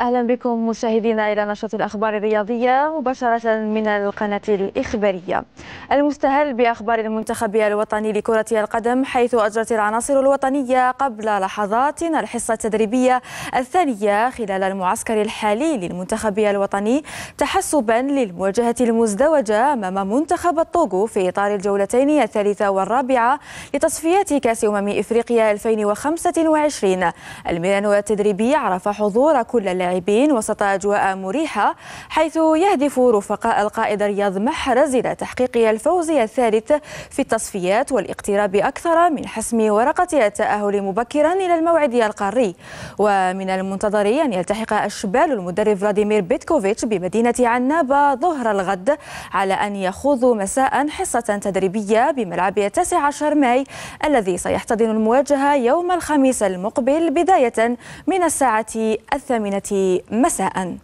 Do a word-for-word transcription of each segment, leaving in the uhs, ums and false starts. أهلا بكم مشاهدينا إلى نشرة الأخبار الرياضية مباشرة من القناة الإخبارية. المستهل بأخبار المنتخب الوطني لكرة القدم، حيث أجرت العناصر الوطنية قبل لحظات الحصة التدريبية الثانية خلال المعسكر الحالي للمنتخب الوطني تحسبا للمواجهة المزدوجة أمام منتخب الطوغو في إطار الجولتين الثالثة والرابعة لتصفيات كأس أمم إفريقيا ألفين وخمسة وعشرين. الميلانو التدريبي عرف حضور كل اللاعبين وسط أجواء مريحة، حيث يهدف رفقاء القائد رياض محرز إلى تحقيق الفوز الثالث في التصفيات والاقتراب أكثر من حسم ورقة التأهل مبكرا إلى الموعد القاري. ومن المنتظر أن يلتحق أشبال المدرب فلاديمير بيتكوفيتش بمدينة عنابة ظهر الغد على أن يخوضوا مساء حصة تدريبية بملعب تاسع عشر ماي الذي سيحتضن المواجهة يوم الخميس المقبل بداية من الساعة الثامنة مساء.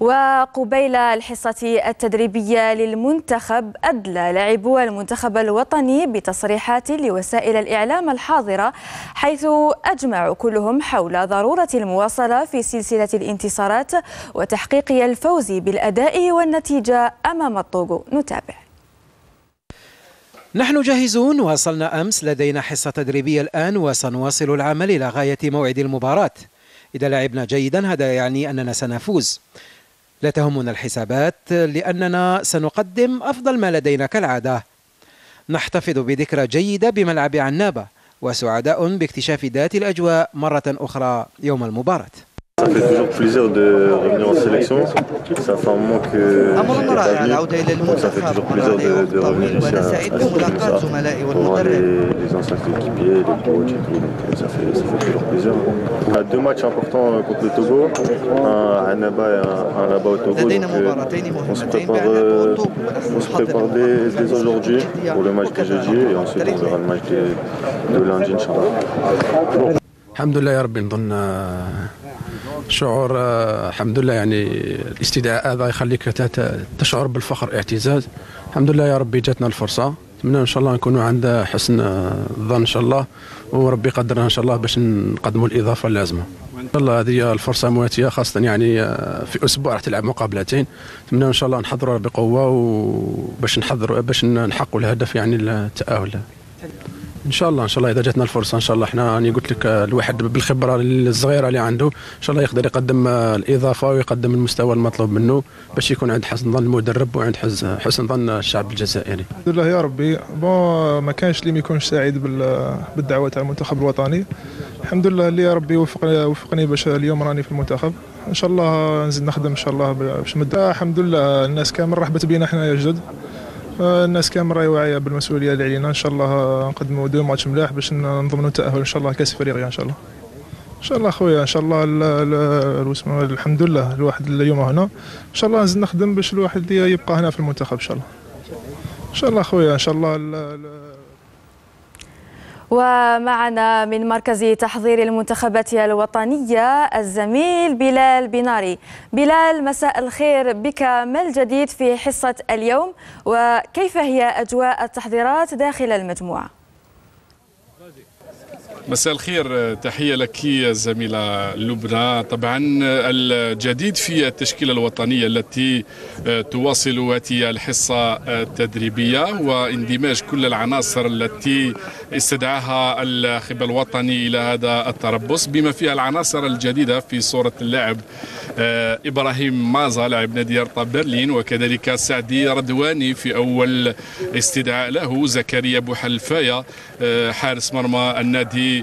وقبيل الحصة التدريبية للمنتخب أدلى لاعبو المنتخب الوطني بتصريحات لوسائل الإعلام الحاضرة، حيث أجمعوا كلهم حول ضرورة المواصلة في سلسلة الانتصارات وتحقيق الفوز بالأداء والنتيجة أمام الطوغو. نتابع. نحن جاهزون، واصلنا أمس، لدينا حصة تدريبية الآن وسنواصل العمل إلى غاية موعد المباراة. إذا لعبنا جيدا هذا يعني أننا سنفوز. لا تهمنا الحسابات لأننا سنقدم أفضل ما لدينا كالعادة. نحتفظ بذكرى جيدة بملعب عنابة وسعداء باكتشاف ذات الأجواء مرة أخرى يوم المباراة. أمر رائع العودة إلى المنتخب، رائع الطويل، وأنا سعيد بملاقات زملائي والمدرب. لدينا مباراتين مهمتين بعنابة والطوغو، ونحضر الحمد لله يا ربي. نظن شعور الحمد لله، يعني الاستدعاء هذا يخليك تشعر بالفخر، اعتزاز. الحمد لله يا ربي جاتنا الفرصه، نتمنى ان شاء الله نكونوا عند حسن الظن ان شاء الله، وربي يقدرنا ان شاء الله باش نقدموا الاضافه اللازمه ان شاء الله. هذه الفرصه مواتيه، خاصه يعني في اسبوع راح تلعب مقابلتين، نتمنى ان شاء الله نحضروا بقوه وباش نحضروا باش نحققوا الهدف يعني التاهل ان شاء الله. ان شاء الله اذا جاتنا الفرصه ان شاء الله، احنا راني قلت لك الواحد بالخبره الصغيره اللي عنده ان شاء الله يقدر يقدم الاضافه ويقدم المستوى المطلوب منه باش يكون عند حسن ظن المدرب وعند حسن ظن الشعب الجزائري. الحمد لله يا ربي. بون ما كانش اللي ما يكونش سعيد بالدعوه تاع المنتخب الوطني. الحمد لله اللي يا ربي وفقني وفقني باش اليوم راني في المنتخب، ان شاء الله نزيد نخدم ان شاء الله باش نبدا. الحمد لله الناس كامل رحبت بينا، حنا جدد، الناس كامل راهي واعيه بالمسؤوليه اللي علينا. ان شاء الله نقدموا دو ماتش ملاح باش نضمنوا التاهل ان شاء الله كاس افريقيا ان شاء الله. ان شاء الله خويا ان شاء الله. الحمد لله الواحد اليوم هنا، ان شاء الله نزيد نخدم باش الواحد يبقى هنا في المنتخب ان شاء الله. ان شاء الله خويا ان شاء الله. ومعنا من مركز تحضير المنتخبات الوطنية الزميل بلال بناري. بلال، مساء الخير بك، ما الجديد في حصة اليوم وكيف هي أجواء التحضيرات داخل المجموعة؟ مساء الخير، تحية لك يا زميلة لبنى. طبعا الجديد في التشكيلة الوطنية التي تواصل واتي الحصة التدريبية واندماج كل العناصر التي استدعاها الخبر الوطني إلى هذا التربص، بما فيها العناصر الجديدة في صورة اللاعب إبراهيم مازا لاعب نادي هرتا برلين، وكذلك سعدي ردواني في أول استدعاء له، زكريا بوحلفايا حارس مرمى النادي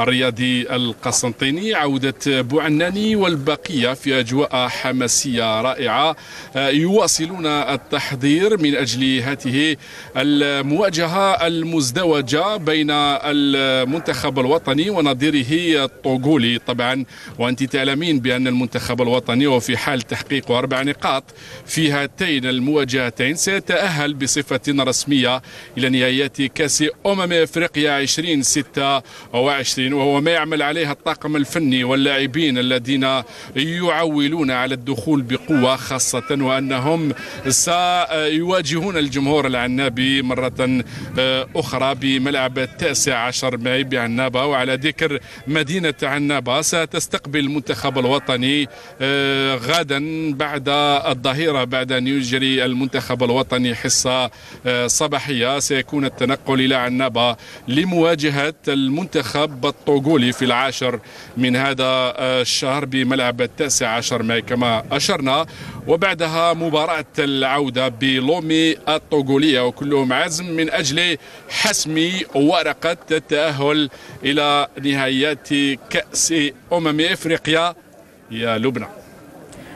الرياضي القسنطيني، عودة بوعناني، والبقية في أجواء حماسية رائعة يواصلون التحضير من أجل هذه المواجهة المزدوجة بين المنتخب الوطني ونظيره الطوغولي. طبعا وأنت تعلمين بأن المنتخب الوطني وفي حال تحقيق أربع نقاط في هاتين المواجهتين سيتأهل بصفة رسمية إلى نهائيات كأس أمم إفريقيا ألفين وستة وعشرين ممكن، وهو ما يعمل عليه الطاقم الفني واللاعبين الذين يعولون على الدخول بقوة، خاصة وأنهم سيواجهون الجمهور العنابي مرة أخرى بملعب التاسع عشر ماي بعنابة. وعلى ذكر مدينة عنابة، ستستقبل المنتخب الوطني غدا بعد الظهيرة، بعد أن يجري المنتخب الوطني حصة صباحية، سيكون التنقل إلى عنابة لمواجهة المنتخب الطوغولي في العاشر من هذا الشهر بملعب التاسع عشر ماي كما أشرنا، وبعدها مباراة العودة بلومي الطوغولية، وكلهم عزم من أجل حسم ورقة التأهل إلى نهائيات كأس أمم إفريقيا يا لبنى.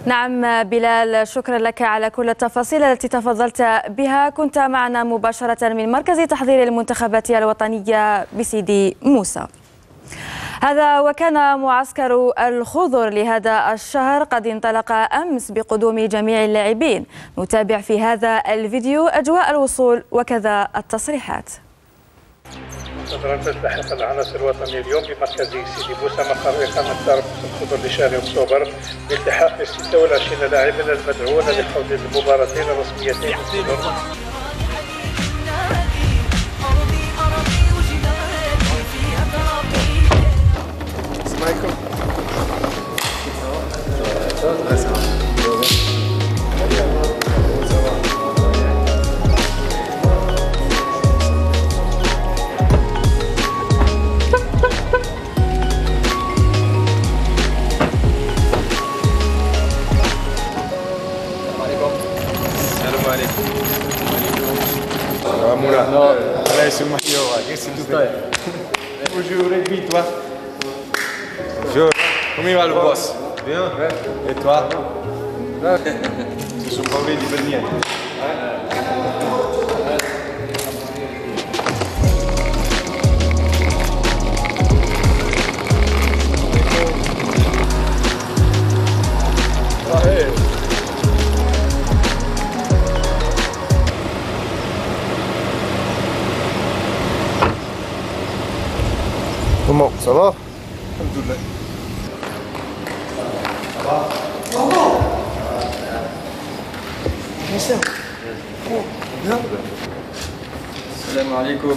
نعم بلال، شكرا لك على كل التفاصيل التي تفضلت بها. كنت معنا مباشرة من مركز تحضير المنتخبات الوطنية بسيدي موسى. هذا وكان معسكر الخضر لهذا الشهر قد انطلق أمس بقدوم جميع اللاعبين. نتابع في هذا الفيديو أجواء الوصول وكذا التصريحات. تتركز لحق العناصر الوطني اليوم بمركز سيدي بوسى مقر إقامة دار الخضر لشهر أكتوبر بالتحاق ب ستة وعشرين لاعبا المدعون لخوض المباراتين الرسميتين. Comment ça va? Alhamdoulilah. Ça va? Ça va? Bien sûr. Bien. Salam alaikum.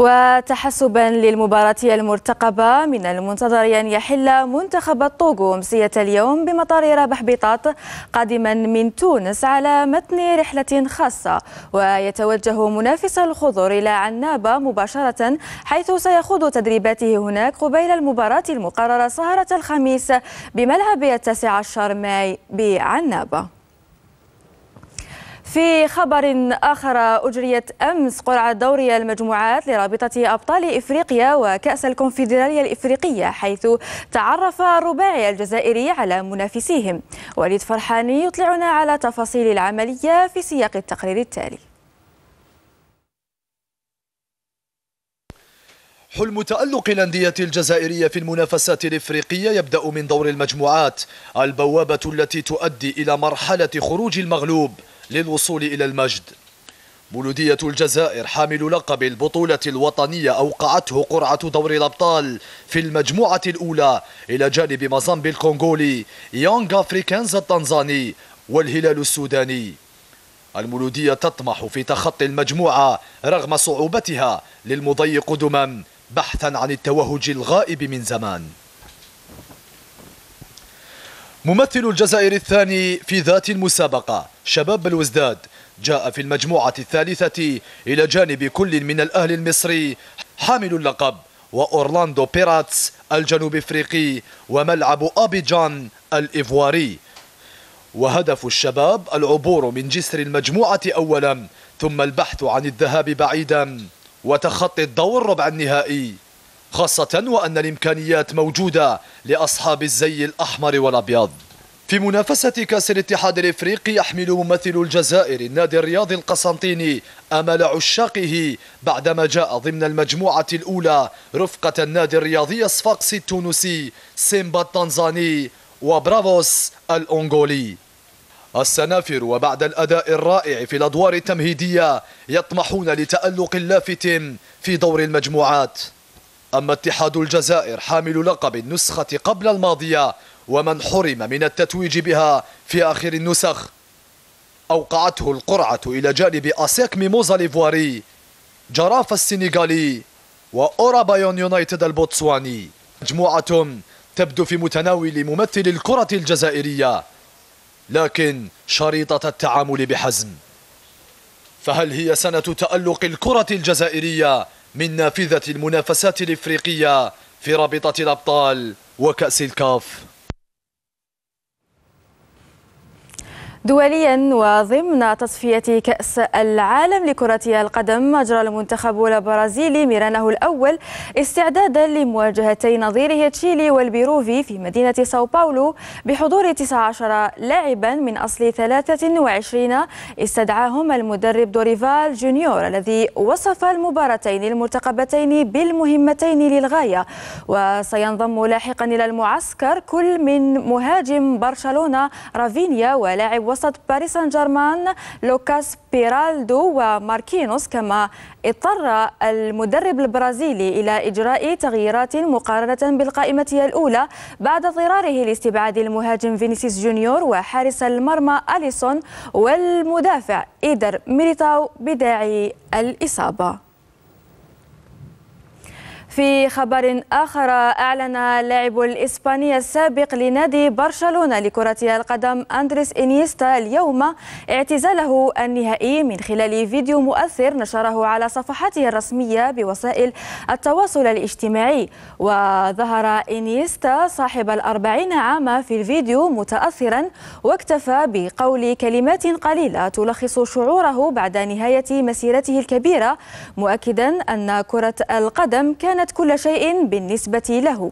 وتحسبا للمباراة المرتقبة، من المنتظر أن يحل منتخب الطوغو أمسية اليوم بمطار رابح بيطات قادما من تونس على متن رحلة خاصة، ويتوجه منافس الخضر إلى عنابة مباشرة، حيث سيخوض تدريباته هناك قبيل المباراة المقررة سهرة الخميس بملعب التاسع عشر ماي بعنابة. في خبر آخر، أجريت أمس قرعة دوري المجموعات لرابطة أبطال إفريقيا وكأس الكونفدرالية الإفريقية، حيث تعرف الرباعي الجزائري على منافسيهم. وليد فرحاني يطلعنا على تفاصيل العملية في سياق التقرير التالي. حلم تألق الأندية الجزائرية في المنافسات الإفريقية يبدأ من دور المجموعات، البوابة التي تؤدي إلى مرحلة خروج المغلوب للوصول إلى المجد. مولودية الجزائر حامل لقب البطولة الوطنية أوقعته قرعة دوري الأبطال في المجموعة الأولى إلى جانب مازامبي الكونغولي، يونغ أفريكانز التنزاني والهلال السوداني. المولودية تطمح في تخطي المجموعة رغم صعوبتها للمضي قدما بحثا عن التوهج الغائب من زمان. ممثل الجزائر الثاني في ذات المسابقة شباب الوزداد جاء في المجموعة الثالثة إلى جانب كل من الأهلي المصري حامل اللقب وأورلاندو بيراتس الجنوب أفريقي وملعب أبيجان الإيفواري. وهدف الشباب العبور من جسر المجموعة أولا، ثم البحث عن الذهاب بعيدا وتخطي الدور ربع النهائي، خاصة وأن الإمكانيات موجودة لأصحاب الزي الأحمر والأبيض. في منافسة كأس الاتحاد الافريقي يحمل ممثل الجزائر النادي الرياضي القسنطيني امل عشاقه بعدما جاء ضمن المجموعة الاولى رفقة النادي الرياضي الصفاقسي التونسي، سيمبا التنزاني وبرافوس الانغولي. السنافر وبعد الاداء الرائع في الادوار التمهيدية يطمحون لتألق لافت في دور المجموعات. اما اتحاد الجزائر حامل لقب النسخة قبل الماضية ومن حرم من التتويج بها في آخر النسخ، أوقعته القرعة إلى جانب آسيك ميموزا الإيفواري، جرافة السنغالي وأورابيون يونايتد البوتسواني. مجموعة تبدو في متناول ممثل الكرة الجزائرية لكن شريطة التعامل بحزم. فهل هي سنة تألق الكرة الجزائرية من نافذة المنافسات الإفريقية في رابطة الأبطال وكأس الكاف؟ دوليا وضمن تصفية كأس العالم لكرة القدم أجرى المنتخب البرازيلي ميرانه الأول استعدادا لمواجهتي نظيره تشيلي والبيروفي في مدينة ساو باولو بحضور تسعة عشر لاعبا من أصل ثلاثة وعشرين استدعاهم المدرب دوريفال جونيور الذي وصف المباراتين المرتقبتين بالمهمتين للغاية. وسينضم لاحقا إلى المعسكر كل من مهاجم برشلونة رافينيا ولاعب وسط باريس سان جيرمان لوكاس بيرالدو وماركينوس، كما اضطر المدرب البرازيلي إلى إجراء تغييرات مقارنة بالقائمة الأولى بعد اضطراره لاستبعاد المهاجم فينيسيوس جونيور وحارس المرمى أليسون والمدافع إيدر ميليتاو بداعي الإصابة. في خبر آخر، أعلن اللاعب الإسباني السابق لنادي برشلونة لكرة القدم أندريس إنيستا اليوم اعتزاله النهائي من خلال فيديو مؤثر نشره على صفحته الرسمية بوسائل التواصل الاجتماعي. وظهر إنيستا صاحب الأربعين عاما في الفيديو متأثرا واكتفى بقول كلمات قليلة تلخص شعوره بعد نهاية مسيرته الكبيرة، مؤكدا أن كرة القدم كانت كل شيء بالنسبة له.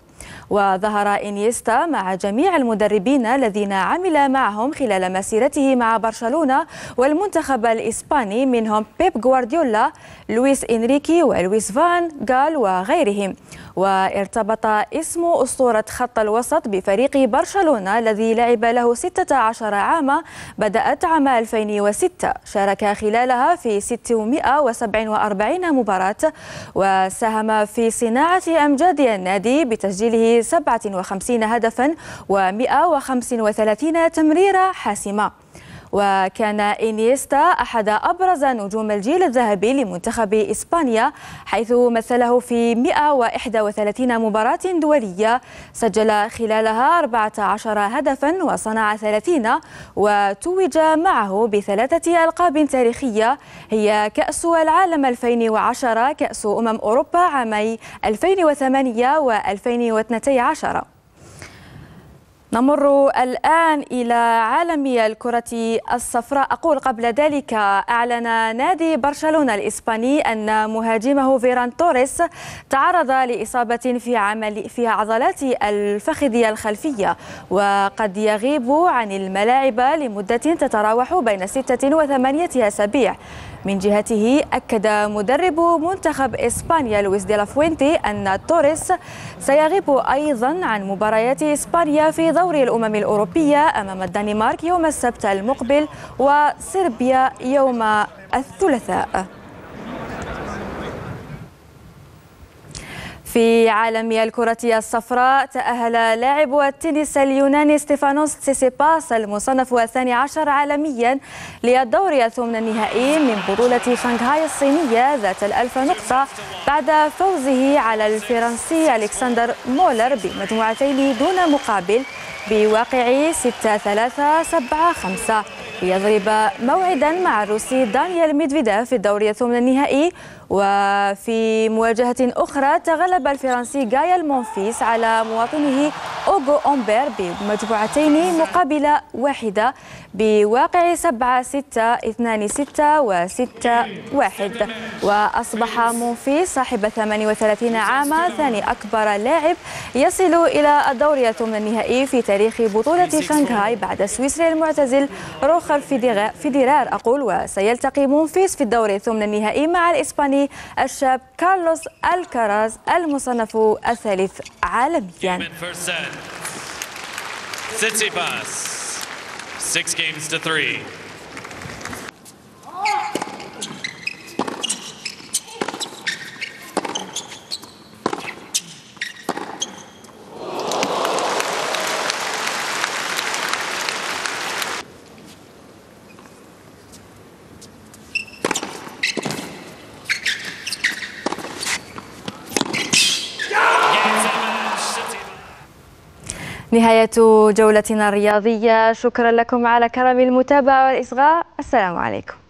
وظهر إنيستا مع جميع المدربين الذين عمل معهم خلال مسيرته مع برشلونة والمنتخب الإسباني، منهم بيب غوارديولا، لويس إنريكي ولويس فان غال وغيرهم. وارتبط اسم أسطورة خط الوسط بفريق برشلونة الذي لعب له ستة عشر عاما بدأت عام ألفين وستة، شارك خلالها في ستمائة وسبعة وأربعين مباراة وساهم في صناعة أمجاد النادي بتسجيله سبعة وخمسين هدفا ومائة وخمسة وثلاثين تمريرة حاسمة. وكان إنيستا أحد أبرز نجوم الجيل الذهبي لمنتخب إسبانيا، حيث مثله في مائة وإحدى وثلاثين مباراة دولية، سجل خلالها أربعة عشر هدفا وصنع ثلاثين، وتوج معه بثلاثة ألقاب تاريخية هي كأس العالم ألفين وعشرة، كأس أمم أوروبا عامي ألفين وثمانية وألفين واثني عشر. نمر الآن إلى عالم الكرة الصفراء. أقول قبل ذلك، أعلن نادي برشلونة الإسباني أن مهاجمه فيران توريس تعرض لإصابة في عمل في عضلات الفخذ الخلفية وقد يغيب عن الملاعب لمدة تتراوح بين ستة وثمانية أسابيع. من جهته، أكد مدرب منتخب إسبانيا لويس دي لا فوينتي أن توريس سيغيب أيضا عن مباريات إسبانيا في دوري الأمم الأوروبية أمام الدنمارك يوم السبت المقبل وصربيا يوم الثلاثاء. في عالم الكرة الصفراء، تأهل لاعب التنس اليوناني ستيفانوس تسيسيباس المصنف الثاني عشر عالميا للدور الثمن النهائي من بطولة شنغهاي الصينية ذات الألف نقطة بعد فوزه على الفرنسي ألكسندر مولر بمجموعتين دون مقابل بواقع ستة ثلاثة سبعة خمسة، ليضرب موعدا مع الروسي دانيال ميدفيديف في الدور الثمن النهائي. وفي مواجهة أخرى، تغلب الفرنسي غايل مونفيس على مواطنه أوغو أمبير بمجموعتين مقابل واحدة بواقع سبعة ستة اثنان ستة وستة واحد. وأصبح مونفيس صاحب ثمانية وثلاثين عاما ثاني أكبر لاعب يصل إلى الدوري الثمن النهائي في تاريخ بطولة شنغهاي بعد السويسري المعتزل روخر فيدرار أقول. وسيلتقي مونفيس في الدوري الثمن النهائي مع الإسباني الشاب كارلوس الكاراز المصنف الثالث عالميا. نهاية جولتنا الرياضية، شكرا لكم على كرم المتابعة والإصغاء، السلام عليكم.